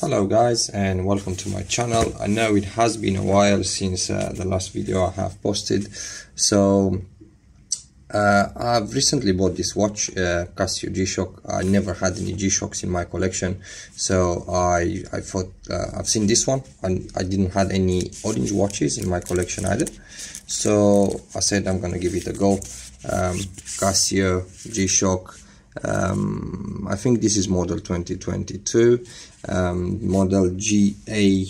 Hello guys, and welcome to my channel. I know it has been a while since the last video I have posted. So I've recently bought this watch, Casio G-Shock. I never had any G-Shocks in my collection, so I thought I've seen this one, and I didn't have any orange watches in my collection either, so I said I'm gonna give it a go. Casio G-Shock, I think this is model 2022, model GA,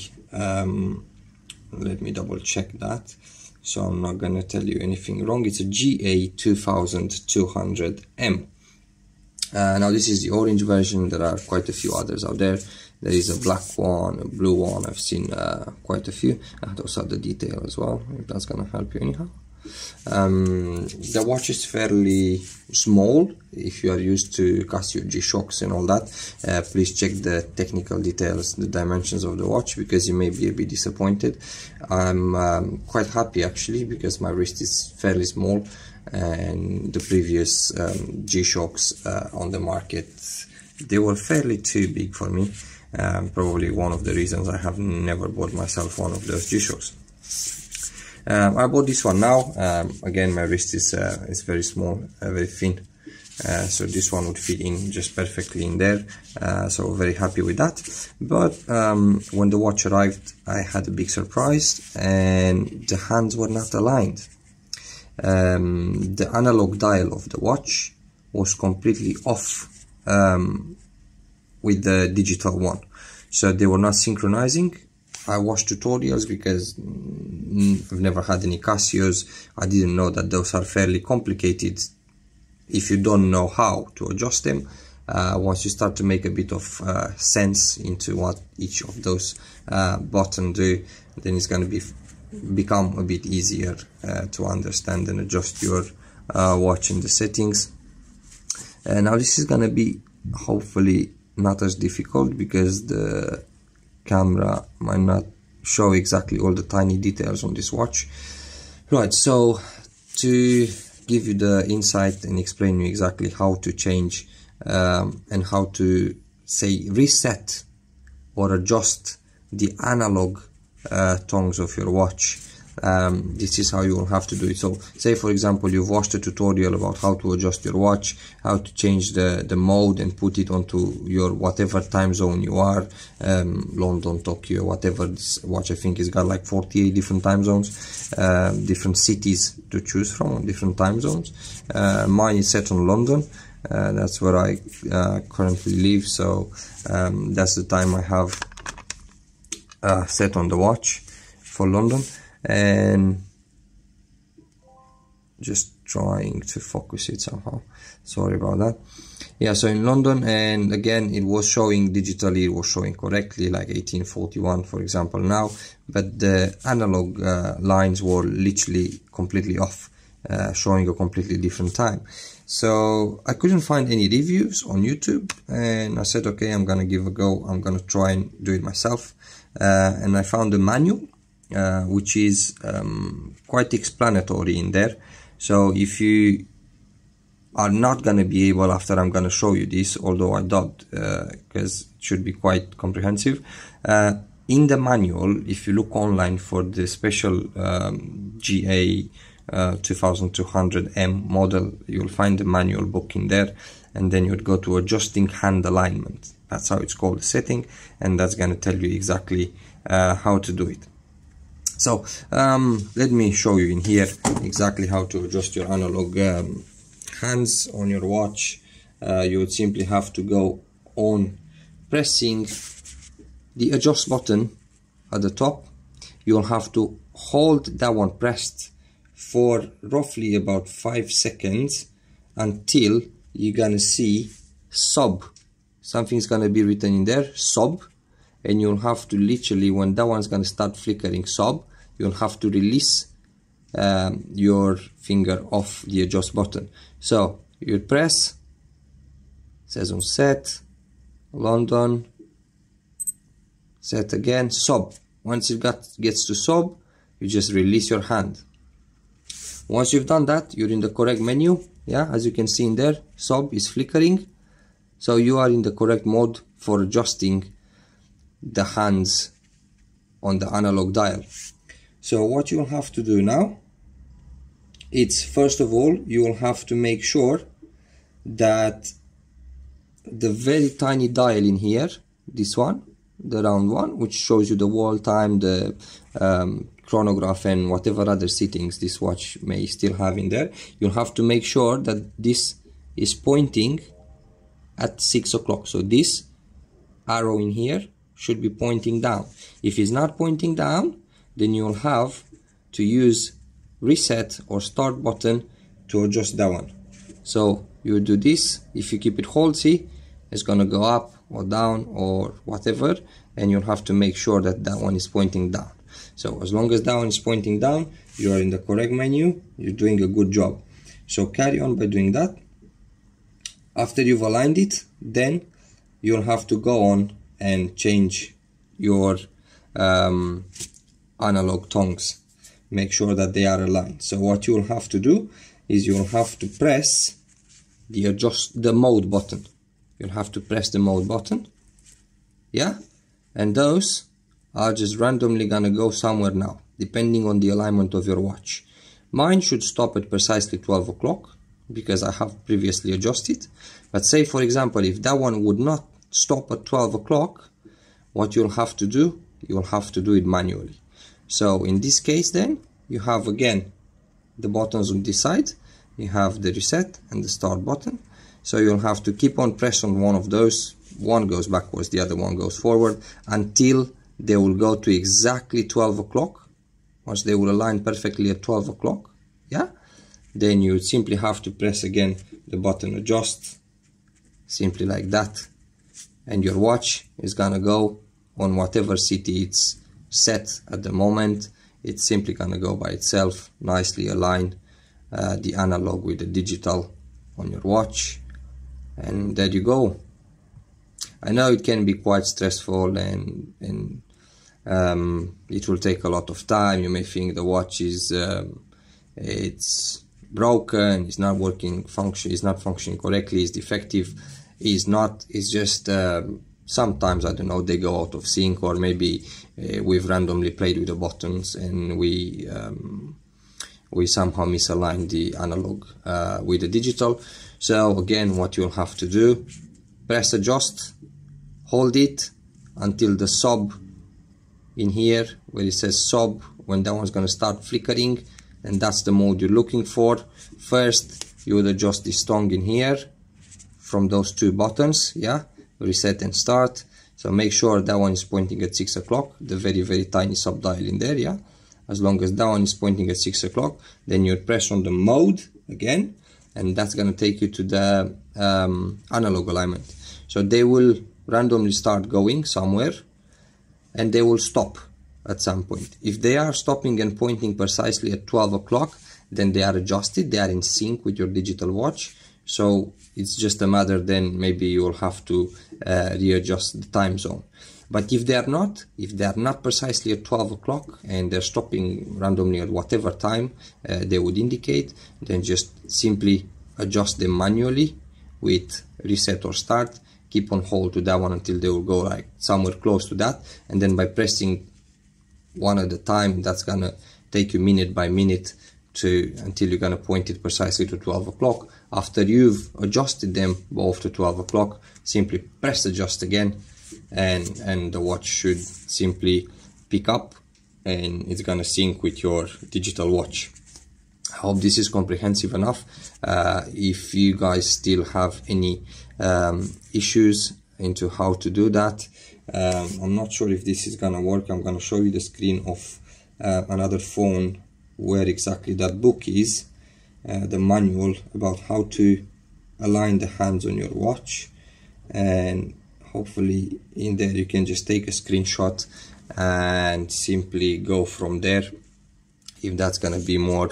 let me double check that, so I'm not gonna tell you anything wrong. It's a GA2200M. Now this is the orange version. There are quite a few others out there. There is a black one, a blue one. I've seen quite a few. Those are the detail as well, if that's gonna help you anyhow. The watch is fairly small. If you are used to Casio G-Shocks and all that, please check the technical details, the dimensions of the watch, because you may be a bit disappointed. I'm quite happy actually, because my wrist is fairly small, and the previous G-Shocks on the market, they were fairly too big for me. Probably one of the reasons I have never bought myself one of those G-Shocks. I bought this one now. Again, my wrist is very small, very thin, so this one would fit in just perfectly in there, so very happy with that. But when the watch arrived, I had a big surprise, and the hands were not aligned. The analog dial of the watch was completely off with the digital one, so they were not synchronizing. I watched tutorials because I've never had any Casios. I didn't know that those are fairly complicated if you don't know how to adjust them. Once you start to make a bit of sense into what each of those buttons do, then it's going to become a bit easier to understand and adjust your watch in the settings. Now this is going to be hopefully not as difficult, because the camera might not show exactly all the tiny details on this watch. Right, so to give you the insight and explain you exactly how to change and how to say reset or adjust the analog tongues of your watch, this is how you will have to do it. So say for example you've watched a tutorial about how to adjust your watch, how to change the mode and put it onto your whatever time zone you are, London, Tokyo, whatever. This watch I think has got like 48 different time zones, different cities to choose from, different time zones. Mine is set on London, that's where I currently live, so that's the time I have set on the watch for London. And just trying to focus it somehow, sorry about that. Yeah, so in London, and again it was showing digitally, it was showing correctly like 1841 for example now, but the analog lines were literally completely off, showing a completely different time. So I couldn't find any reviews on YouTube, and I said okay, I'm gonna give a go, I'm gonna try and do it myself. And I found a manual which is quite explanatory in there. So if you are not going to be able, after I'm going to show you this, although I doubt, because it should be quite comprehensive, in the manual, if you look online for the special GA2200M model, you'll find the manual book in there, and then you'd go to adjusting hand alignment, that's how it's called, the setting, and that's going to tell you exactly how to do it. So let me show you in here exactly how to adjust your analog hands on your watch. You would simply have to go on pressing the adjust button at the top. You'll have to hold that one pressed for roughly about 5 seconds until you're gonna see sub. Something's gonna be written in there, sub. And you'll have to literally, when that one's going to start flickering sub, you'll have to release your finger off the adjust button. So you press, says on set, London, set again, sub. Once it gets to sub, you just release your hand. Once you've done that, you're in the correct menu. Yeah, as you can see in there, sub is flickering. So you are in the correct mode for adjusting the hands on the analog dial. So what you'll have to do now, it's first of all you will have to make sure that the very tiny dial in here, this one, the round one, which shows you the wall time, the chronograph and whatever other settings this watch may still have in there, you'll have to make sure that this is pointing at 6 o'clock. So this arrow in here should be pointing down. If it's not pointing down, then you'll have to use reset or start button to adjust that one. So you do this. If you keep it hold, see, it's gonna go up or down or whatever, and you'll have to make sure that that one is pointing down. So as long as that one is pointing down, you're in the correct menu, you're doing a good job. So carry on by doing that. After you've aligned it, then you'll have to go on and change your analog tongs. Make sure that they are aligned. So what you'll have to do is you'll have to press the adjust the mode button. You'll have to press the mode button, yeah? And those are just randomly gonna go somewhere now, depending on the alignment of your watch. Mine should stop at precisely 12 o'clock because I have previously adjusted. But say, for example, if that one would not stop at 12 o'clock, what you'll have to do it manually. So in this case then, you have again the buttons on this side, you have the reset and the start button. So you'll have to keep on pressing one of those, one goes backwards, the other one goes forward, until they will go to exactly 12 o'clock. Once they will align perfectly at 12 o'clock, yeah? Then you simply have to press again the button adjust, simply like that. And your watch is gonna go on whatever city it's set at the moment. It's simply gonna go by itself, nicely align the analog with the digital on your watch. And there you go. I know it can be quite stressful and it will take a lot of time. You may think the watch is it's broken, it's not working, it's not functioning correctly, it's defective, it's not, it's just sometimes, I don't know, they go out of sync, or maybe we've randomly played with the buttons and we somehow misaligned the analog with the digital. So again, what you'll have to do, press adjust, hold it until the sub in here, where it says sub, when that one's gonna start flickering, and that's the mode you're looking for. First, you would adjust this tongue in here from those two buttons, yeah, reset and start. So make sure that one is pointing at 6 o'clock, the very, very tiny sub dial in there, yeah. As long as that one is pointing at 6 o'clock, then you press on the mode again, and that's gonna take you to the analog alignment. So they will randomly start going somewhere, and they will stop at some point. If they are stopping and pointing precisely at 12 o'clock, then they are adjusted, they are in sync with your digital watch. So it's just a matter then maybe you will have to readjust the time zone. But if they are not precisely at 12 o'clock and they're stopping randomly at whatever time they would indicate, then just simply adjust them manually with reset or start, keep on hold to that one until they will go like somewhere close to that, and then by pressing one at a time, that's gonna take you minute by minute to until you're gonna point it precisely to 12 o'clock. After you've adjusted them both to 12 o'clock, simply press adjust again, and the watch should simply pick up and it's gonna sync with your digital watch. I hope this is comprehensive enough. If you guys still have any issues into how to do that, I'm not sure if this is gonna work. I'm gonna show you the screen of another phone where exactly that book is, the manual about how to align the hands on your watch, and hopefully in there you can just take a screenshot and simply go from there, if that's gonna be more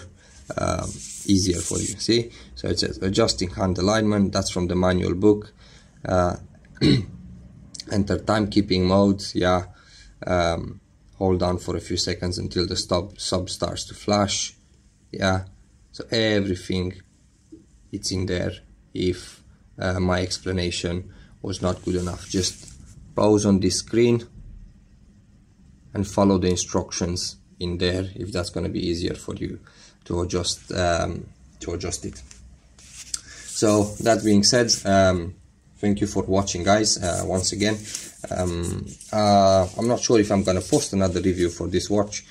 easier for you. See, so it says adjusting hand alignment, that's from the manual book. Enter timekeeping mode, yeah. Hold down for a few seconds until the sub starts to flash, yeah. So everything, it's in there. If my explanation was not good enough, just pause on this screen, and follow the instructions in there if that's going to be easier for you to adjust it. So that being said, thank you for watching, guys. Once again, I'm not sure if I'm gonna post another review for this watch.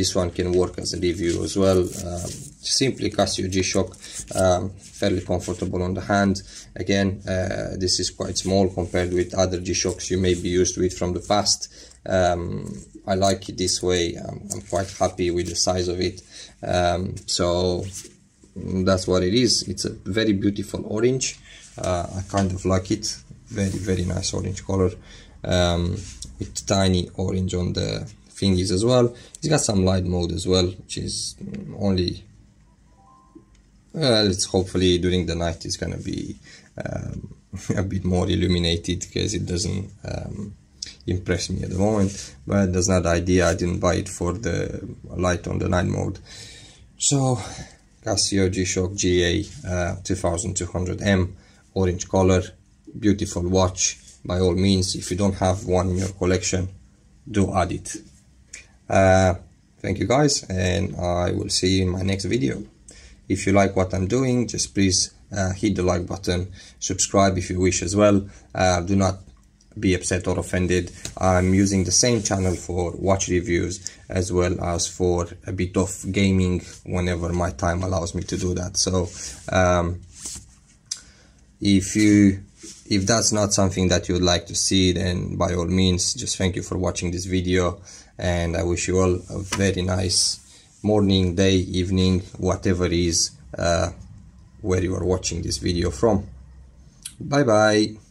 This one can work as a review as well. Simply Casio G-Shock, fairly comfortable on the hand. Again, this is quite small compared with other G-Shocks you may be used with from the past. I like it this way. I'm quite happy with the size of it. So that's what it is. It's a very beautiful orange. I kind of like it. Very nice orange color, with tiny orange on the thingies as well. It's got some light mode as well, which is only, well, it's hopefully during the night it's gonna be a bit more illuminated, because it doesn't impress me at the moment. But that's not the idea. I didn't buy it for the light on the night mode. So Casio G-Shock GA2200M, orange color, beautiful watch. By all means, if you don't have one in your collection, do add it. Thank you, guys, and I will see you in my next video. If you like what I'm doing, just please hit the like button, subscribe if you wish as well. Do not be upset or offended. I'm using the same channel for watch reviews as well as for a bit of gaming whenever my time allows me to do that. So if that's not something that you would like to see, then by all means, just thank you for watching this video, and I wish you all a very nice morning, day, evening, whatever it is where you are watching this video from. Bye bye.